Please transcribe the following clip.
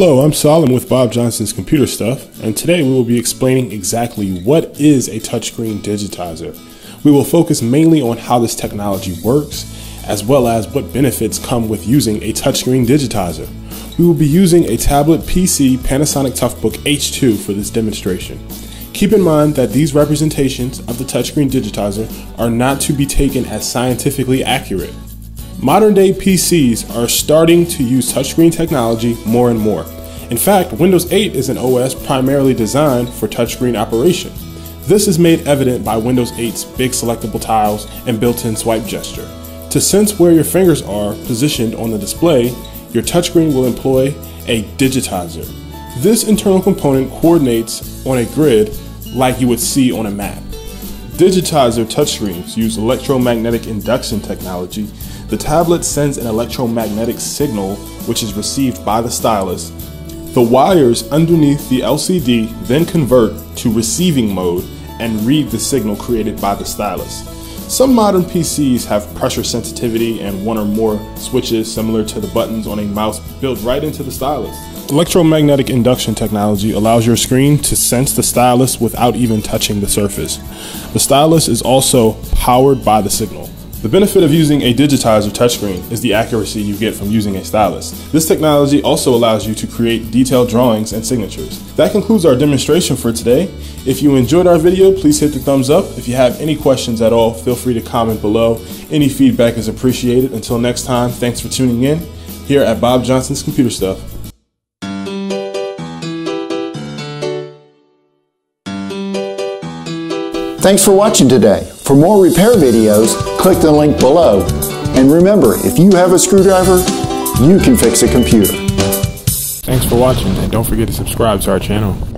Hello, I'm Solomon with Bob Johnson's Computer Stuff, and today we will be explaining exactly what is a touchscreen digitizer. We will focus mainly on how this technology works, as well as what benefits come with using a touchscreen digitizer. We will be using a tablet PC Panasonic Toughbook H2 for this demonstration. Keep in mind that these representations of the touchscreen digitizer are not to be taken as scientifically accurate. Modern day PCs are starting to use touchscreen technology more and more. In fact, Windows 8 is an OS primarily designed for touchscreen operation. This is made evident by Windows 8's big selectable tiles and built-in swipe gesture. To sense where your fingers are positioned on the display, your touchscreen will employ a digitizer. This internal component coordinates on a grid like you would see on a map. Digitizer touchscreens use electromagnetic induction technology. The tablet sends an electromagnetic signal which is received by the stylus. The wires underneath the LCD then convert to receiving mode and read the signal created by the stylus. Some modern PCs have pressure sensitivity and one or more switches similar to the buttons on a mouse built right into the stylus. Electromagnetic induction technology allows your screen to sense the stylus without even touching the surface. The stylus is also powered by the signal. The benefit of using a digitizer touchscreen is the accuracy you get from using a stylus. This technology also allows you to create detailed drawings and signatures. That concludes our demonstration for today. If you enjoyed our video, please hit the thumbs up. If you have any questions at all, feel free to comment below. Any feedback is appreciated. Until next time, thanks for tuning in here at Bob Johnson's Computer Stuff. Thanks for watching today. For more repair videos, click the link below. And remember, if you have a screwdriver, you can fix a computer. Thanks for watching, and don't forget to subscribe to our channel.